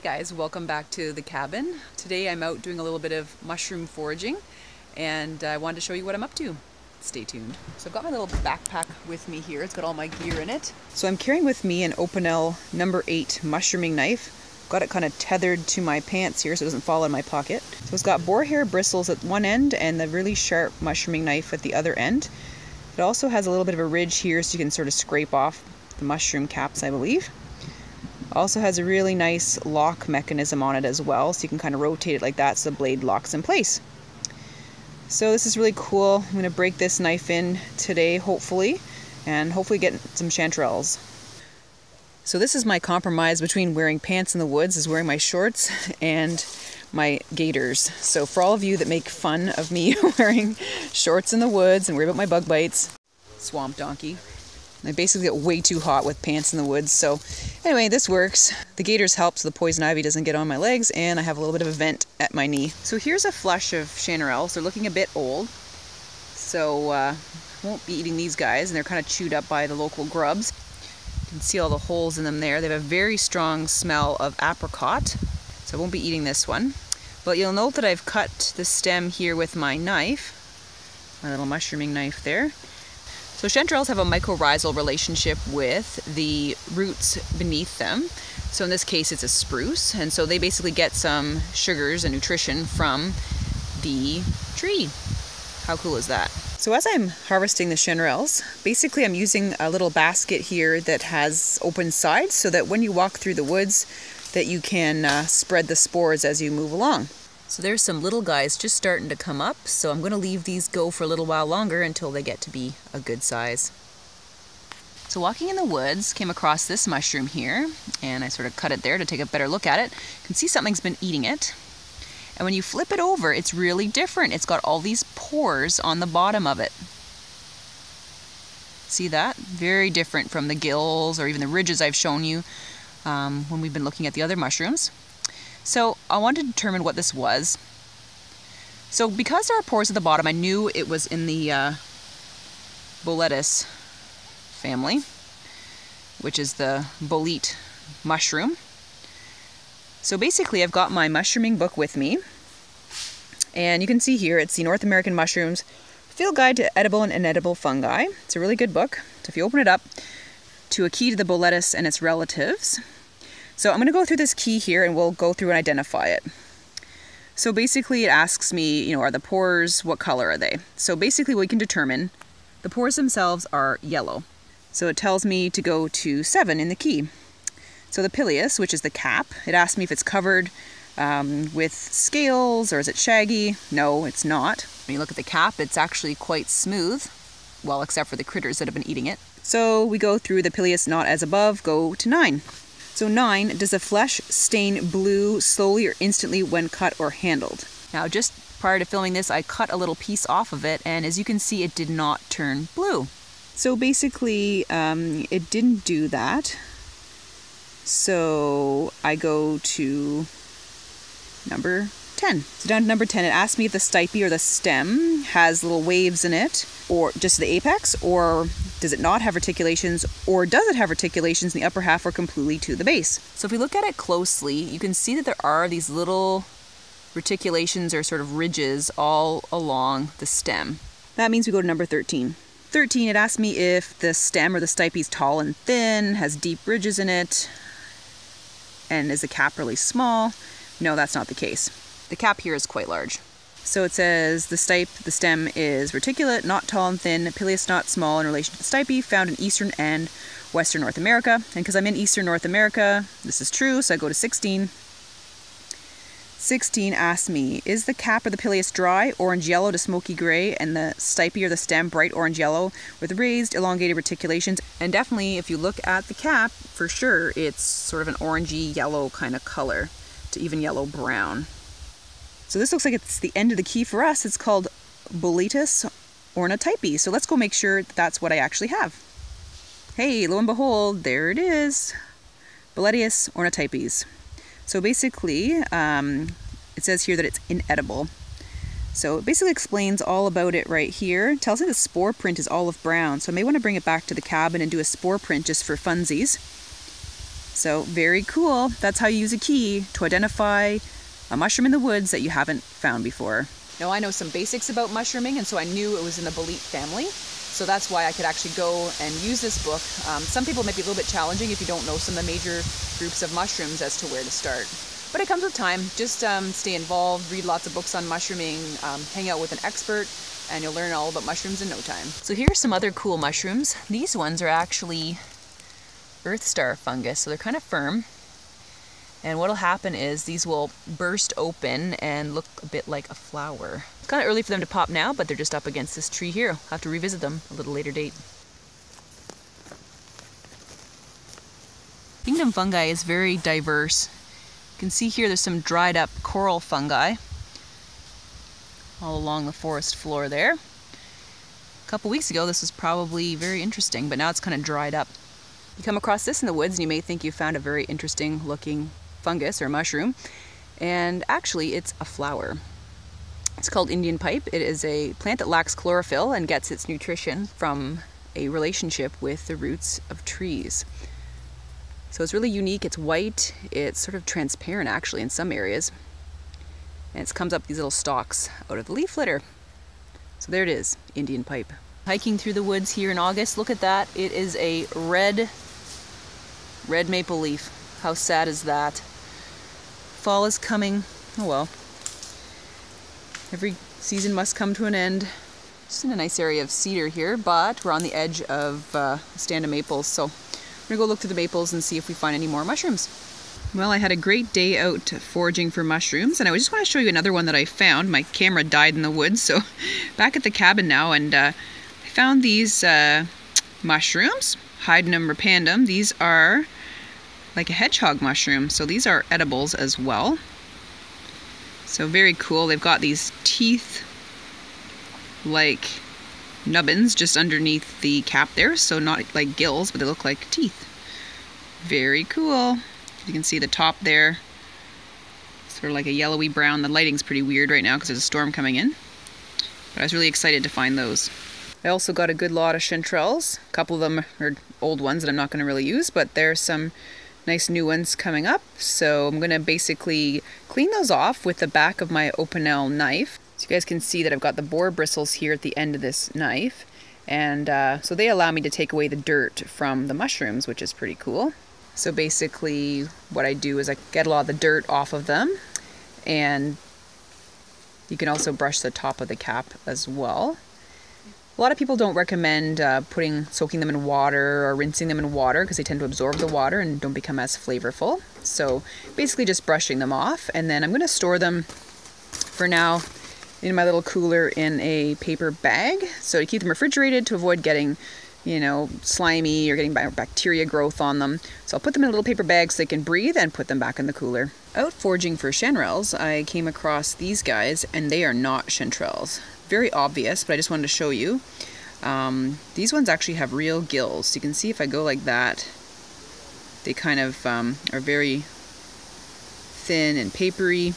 Hey guys, welcome back to the cabin. Today I'm out doing a little bit of mushroom foraging and I wanted to show you what I'm up to. Stay tuned. So I've got my little backpack with me here. It's got all my gear in it. So I'm carrying with me an Opinel #8 mushrooming knife. Got it kind of tethered to my pants here so it doesn't fall in my pocket. So it's got boar hair bristles at one end and the really sharp mushrooming knife at the other end. It also has a little bit of a ridge here so you can sort of scrape off the mushroom caps, I believe. Also has a really nice lock mechanism on it as well, so you can kind of rotate it like that so the blade locks in place. So this is really cool. I'm going to break this knife in today, hopefully, and hopefully get some chanterelles. So this is my compromise between wearing pants in the woods, is wearing my shorts and my gaiters. So for all of you that make fun of me wearing shorts in the woods and worry about my bug bites, swamp donkey. I basically get way too hot with pants in the woods, so anyway, this works. The gaiters help so the poison ivy doesn't get on my legs, and I have a little bit of a vent at my knee. So here's a flush of chanterelles. They're looking a bit old, so won't be eating these guys, and they're kind of chewed up by the local grubs. You can see all the holes in them there. They have a very strong smell of apricot, so I won't be eating this one. But you'll note that I've cut the stem here with my knife, my little mushrooming knife there. So chanterelles have a mycorrhizal relationship with the roots beneath them. So in this case, it's a spruce. And so they basically get some sugars and nutrition from the tree. How cool is that? So as I'm harvesting the chanterelles, basically I'm using a little basket here that has open sides so that when you walk through the woods that you can spread the spores as you move along. So there's some little guys just starting to come up, so I'm going to leave these go for a little while longer until they get to be a good size. So walking in the woods, came across this mushroom here, and I sort of cut it there to take a better look at it. You can see something's been eating it. And when you flip it over, it's really different. It's got all these pores on the bottom of it. See that? Very different from the gills or even the ridges I've shown you when we've been looking at the other mushrooms. So I wanted to determine what this was. So because there are pores at the bottom, I knew it was in the Boletus family, which is the bolete mushroom. So basically I've got my mushrooming book with me, and you can see here it's the North American Mushrooms Field Guide to Edible and Inedible Fungi. It's a really good book. So if you open it up to a key to the Boletus and its relatives. So I'm going to go through this key here and we'll go through and identify it. So basically it asks me, you know, are the pores, what color are they? So basically we can determine the pores themselves are yellow. So it tells me to go to 7 in the key. So the pileus, which is the cap, it asks me if it's covered with scales or is it shaggy? No, it's not. When you look at the cap, it's actually quite smooth. Well, except for the critters that have been eating it. So we go through the pileus, not as above, go to 9. So 9, does the flesh stain blue slowly or instantly when cut or handled? Now just prior to filming this, I cut a little piece off of it, and as you can see, it did not turn blue. So basically, it didn't do that. So I go to number 10. So down to number 10, it asked me if the stipe or the stem has little waves in it, or just the apex, or does it not have reticulations, or does it have reticulations in the upper half or completely to the base? So if we look at it closely, you can see that there are these little reticulations or sort of ridges all along the stem. That means we go to number 13. 13, it asked me if the stem or the stipe is tall and thin, has deep ridges in it, and is the cap really small? No, that's not the case. The cap here is quite large. So it says the stipe, the stem is reticulate, not tall and thin, pileus not small in relation to the stipe, found in eastern and western North America. And because I'm in eastern North America, this is true, so I go to 16. 16 asks me, is the cap or the pileus dry, orange yellow to smoky gray, and the stipe or the stem bright orange yellow with raised elongated reticulations? And definitely if you look at the cap, for sure, it's sort of an orangey yellow kind of color to even yellow brown. So this looks like it's the end of the key for us. It's called Boletus ornatipes. So let's go make sure that that's what I actually have. Hey, lo and behold, there it is. Boletus ornatipes. So basically, it says here that it's inedible. So it basically explains all about it right here. It tells me the spore print is olive brown. So I may want to bring it back to the cabin and do a spore print just for funsies. So very cool. That's how you use a key to identify a mushroom in the woods that you haven't found before. Now I know some basics about mushrooming, and so I knew it was in the bolete family. So that's why I could actually go and use this book. Some people might be a little bit challenging if you don't know some of the major groups of mushrooms as to where to start. But it comes with time. Just stay involved, read lots of books on mushrooming, hang out with an expert, and you'll learn all about mushrooms in no time. So here are some other cool mushrooms. These ones are actually earth star fungus, so they're kind of firm. And what'll happen is these will burst open and look a bit like a flower. It's kind of early for them to pop now, but they're just up against this tree here. I'll have to revisit them a little later date. Kingdom fungi is very diverse. You can see here there's some dried up coral fungi all along the forest floor there. A couple weeks ago this was probably very interesting, but now it's kind of dried up. You come across this in the woods and you may think you found a very interesting looking fungus or mushroom, and actually it's a flower. It's called Indian pipe. It is a plant that lacks chlorophyll and gets its nutrition from a relationship with the roots of trees. So it's really unique. It's white, it's sort of transparent actually in some areas, and it comes up these little stalks out of the leaf litter. So there it is, Indian pipe. Hiking through the woods here in August, look at that. It is a red maple leaf. How sad is that? Fall is coming. Oh well. Every season must come to an end. Just in a nice area of cedar here, but we're on the edge of a stand of maples, so we're gonna go look through the maples and see if we find any more mushrooms. Well, I had a great day out foraging for mushrooms, and I just want to show you another one that I found. My camera died in the woods, so back at the cabin now, and I found these mushrooms, Hydnum repandum. These are like a hedgehog mushroom, so these are edibles as well. So very cool. They've got these teeth like nubbins just underneath the cap there, so not like gills, but they look like teeth. Very cool. You can see the top there, sort of like a yellowy brown. The lighting's pretty weird right now because there's a storm coming in, but I was really excited to find those. I also got a good lot of chanterelles. A couple of them are old ones that I'm not going to really use, but there's some nice new ones coming up. So I'm going to basically clean those off with the back of my Opinel knife. So you guys can see that I've got the boar bristles here at the end of this knife, and so they allow me to take away the dirt from the mushrooms, which is pretty cool. So basically what I do is I get a lot of the dirt off of them, and you can also brush the top of the cap as well. A lot of people don't recommend soaking them in water or rinsing them in water because they tend to absorb the water and don't become as flavorful. So basically just brushing them off, and then I'm going to store them for now in my little cooler in a paper bag. So to keep them refrigerated to avoid getting slimy or getting bacteria growth on them. So I'll put them in a little paper bag so they can breathe and put them back in the cooler. Out foraging for chanterelles, I came across these guys, and they are not chanterelles. Very obvious, but I just wanted to show you. These ones actually have real gills. You can see if I go like that, they kind of are very thin and papery.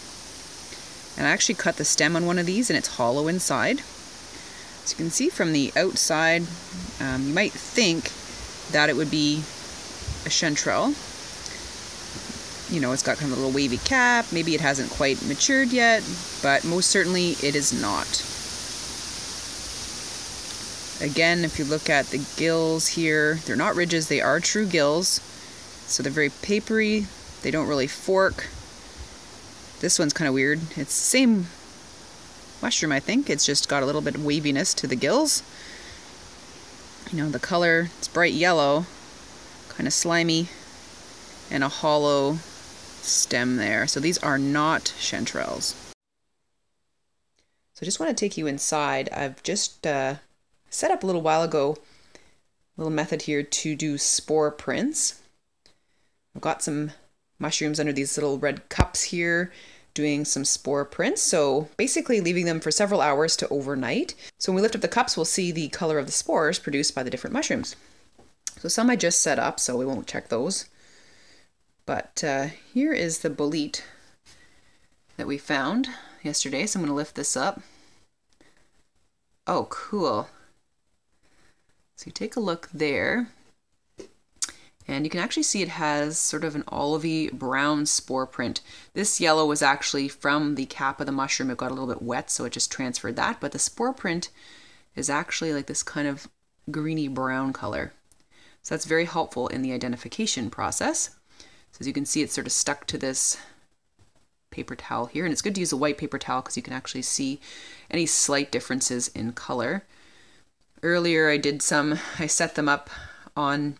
And I actually cut the stem on one of these and it's hollow inside. So you can see from the outside, you might think that it would be a chanterelle. You know, it's got kind of a little wavy cap, maybe it hasn't quite matured yet, but most certainly it is not. Again, if you look at the gills here, they're not ridges, they are true gills. So they're very papery, they don't really fork. This one's kind of weird. It's the same mushroom, I think. It's just got a little bit of waviness to the gills. You know, the color, it's bright yellow, kind of slimy, and a hollow stem there. So these are not chanterelles. So I just want to take you inside. I've just set up a little while ago a little method here to do spore prints. I've got some mushrooms under these little red cups here, doing some spore prints, so basically leaving them for several hours to overnight. So when we lift up the cups, we'll see the color of the spores produced by the different mushrooms. So some I just set up, so we won't check those. But here is the bolete that we found yesterday, so I'm going to lift this up. Oh, cool. So you take a look there, And you can actually see it has sort of an olivey brown spore print. This yellow was actually from the cap of the mushroom. It got a little bit wet, so it just transferred that, but the spore print is actually like this kind of greeny brown color. So that's very helpful in the identification process. So as you can see, it's sort of stuck to this paper towel here, and it's good to use a white paper towel because you can actually see any slight differences in color. Earlier I set them up on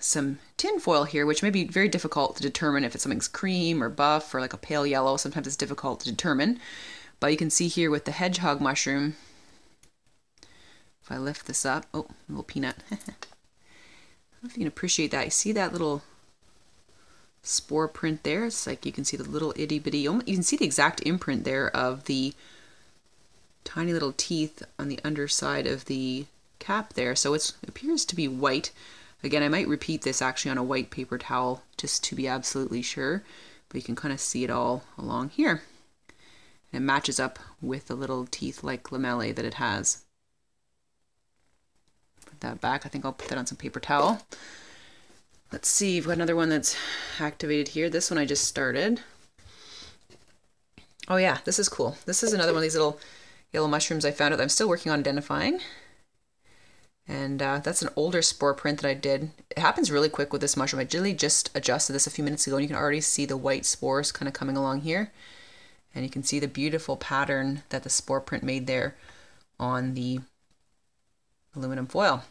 some tin foil here, which may be very difficult to determine if it's something's cream or buff or like a pale yellow. Sometimes it's difficult to determine, but you can see here with the hedgehog mushroom, if I lift this up, oh, a little peanut. I don't know if you can appreciate that. You see that little spore print there? It's like you can see the little itty bitty, you can see the exact imprint there of the tiny little teeth on the underside of the cap there. So it appears to be white. Again, I might repeat this actually on a white paper towel just to be absolutely sure, but you can kind of see it all along here. And it matches up with the little teeth like lamellae that it has. That back. I think I'll put that on some paper towel. Let's see, I've got another one that's activated here. This one I just started. Oh yeah, this is cool. This is another one of these little yellow mushrooms I found out that I'm still working on identifying. And that's an older spore print that I did. It happens really quick with this mushroom. I literally just adjusted this a few minutes ago and you can already see the white spores kind of coming along here. And you can see the beautiful pattern that the spore print made there on the aluminum foil.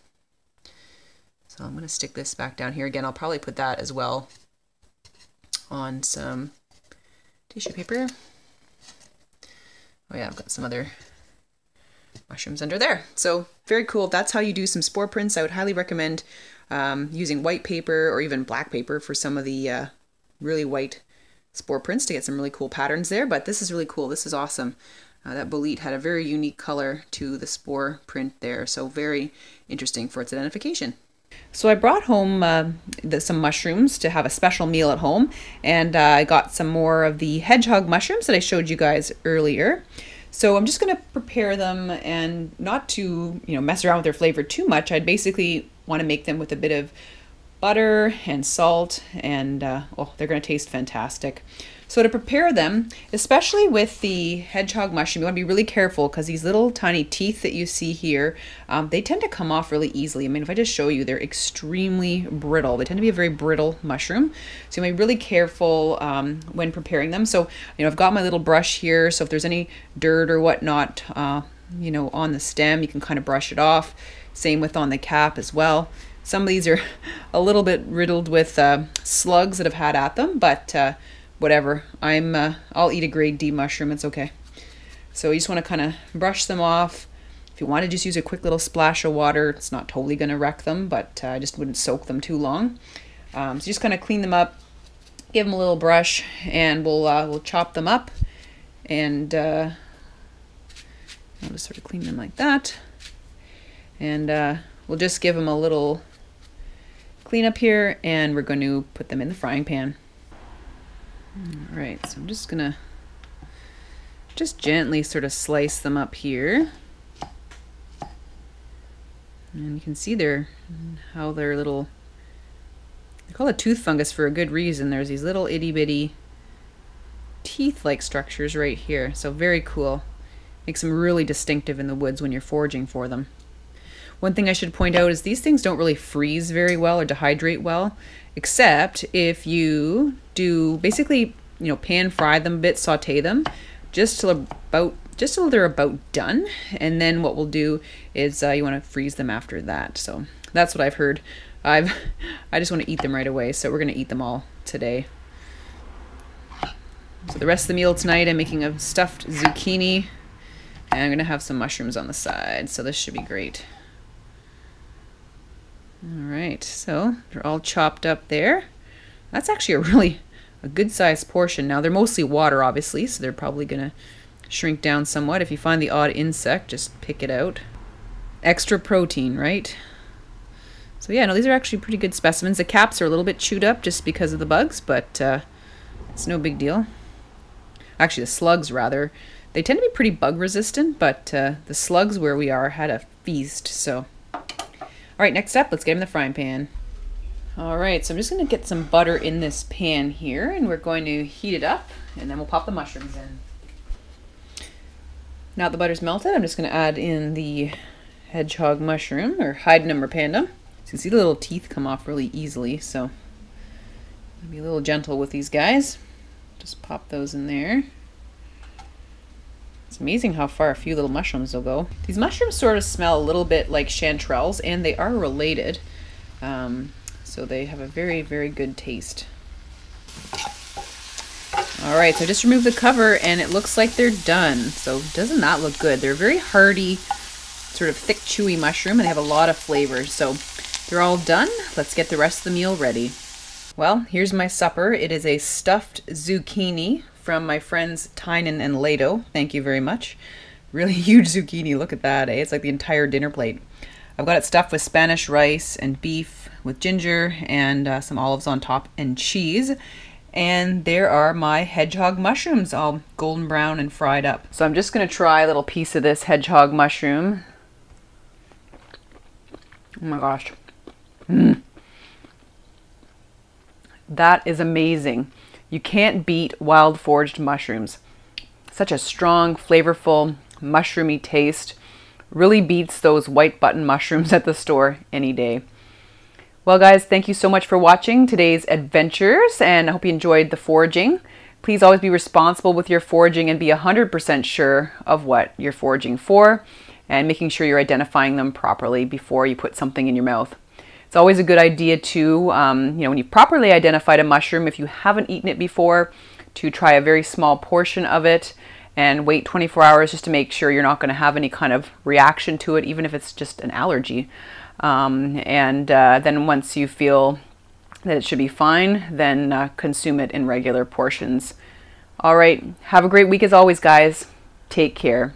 So I'm going to stick this back down here again. I'll probably put that as well on some tissue paper. Oh yeah, I've got some other mushrooms under there. So very cool. That's how you do some spore prints. I would highly recommend using white paper or even black paper for some of the really white spore prints to get some really cool patterns there. But this is really cool. This is awesome. That bolete had a very unique color to the spore print there, so very interesting for its identification. So I brought home some mushrooms to have a special meal at home, and I got some more of the hedgehog mushrooms that I showed you guys earlier. So I'm just going to prepare them, and not to, you know, mess around with their flavor too much. I'd basically want to make them with a bit of butter and salt, and oh, they're going to taste fantastic. So to prepare them, especially with the hedgehog mushroom, you want to be really careful because these little tiny teeth that you see here, they tend to come off really easily. I mean, if I just show you, they're extremely brittle. They tend to be a very brittle mushroom. So you want to be really careful when preparing them. So, you know, I've got my little brush here. So if there's any dirt or whatnot, you know, on the stem, you can kind of brush it off. Same with on the cap as well. Some of these are a little bit riddled with slugs that have had at them, but whatever. I'll eat a grade D mushroom, it's okay. So you just want to kind of brush them off. If you want to just use a quick little splash of water, it's not totally going to wreck them, but I just wouldn't soak them too long. So just kind of clean them up, give them a little brush, and we'll chop them up. And I'll just sort of clean them like that. And we'll just give them a little clean up here, and we're going to put them in the frying pan. All right, so I'm just gonna gently sort of slice them up here, and you can see how their little, they call it tooth fungus for a good reason. There's these little itty bitty teeth-like structures right here, so very cool. Makes them really distinctive in the woods when you're foraging for them. One thing I should point out is these things don't really freeze very well or dehydrate well, except if you do basically, you know, pan fry them a bit, saute them just till they're about done, and then what we'll do is you want to freeze them after that. So that's what I've heard. I just want to eat them right away, so we're going to eat them all today. So the rest of the meal tonight, I'm making a stuffed zucchini, and I'm going to have some mushrooms on the side, so this should be great. All right, so they're all chopped up there. That's actually a good-sized portion. Now, they're mostly water, obviously, so they're probably gonna shrink down somewhat. If you find the odd insect, just pick it out. Extra protein, right? So yeah, no, these are actually pretty good specimens. The caps are a little bit chewed up just because of the bugs, but it's no big deal. Actually, the slugs, rather. They tend to be pretty bug-resistant, but the slugs where we are had a feast, so Alright, next up, let's get them in the frying pan. Alright, so I'm just going to get some butter in this pan here, and we're going to heat it up, and then we'll pop the mushrooms in. Now that the butter's melted, I'm just going to add in the hedgehog mushroom, or Hydnum repandum. So you can see the little teeth come off really easily, so be a little gentle with these guys. Just pop those in there. It's amazing how far a few little mushrooms will go. These mushrooms sort of smell a little bit like chanterelles, and they are related. So they have a very, very good taste. All right, so just remove the cover and it looks like they're done. So it does not look good. They're very hearty, sort of thick, chewy mushroom, and they have a lot of flavor. So they're all done. Let's get the rest of the meal ready. Well, here's my supper. It is a stuffed zucchini from my friends Tynan and Lato. Thank you very much. Really huge zucchini, look at that, eh? It's like the entire dinner plate. I've got it stuffed with Spanish rice and beef with ginger and some olives on top and cheese. And there are my hedgehog mushrooms, all golden brown and fried up. So I'm just gonna try a little piece of this hedgehog mushroom. Oh my gosh. That is amazing. You can't beat wild foraged mushrooms. Such a strong, flavorful, mushroomy taste. Really beats those white button mushrooms at the store any day. Well guys, thank you so much for watching today's adventures, and I hope you enjoyed the foraging. Please always be responsible with your foraging and be 100% sure of what you're foraging for, and making sure you're identifying them properly before you put something in your mouth. It's always a good idea to, when you've properly identified a mushroom, if you haven't eaten it before, to try a very small portion of it and wait 24 hours just to make sure you're not going to have any kind of reaction to it, even if it's just an allergy. Then once you feel that it should be fine, then consume it in regular portions. All right, have a great week as always, guys. Take care.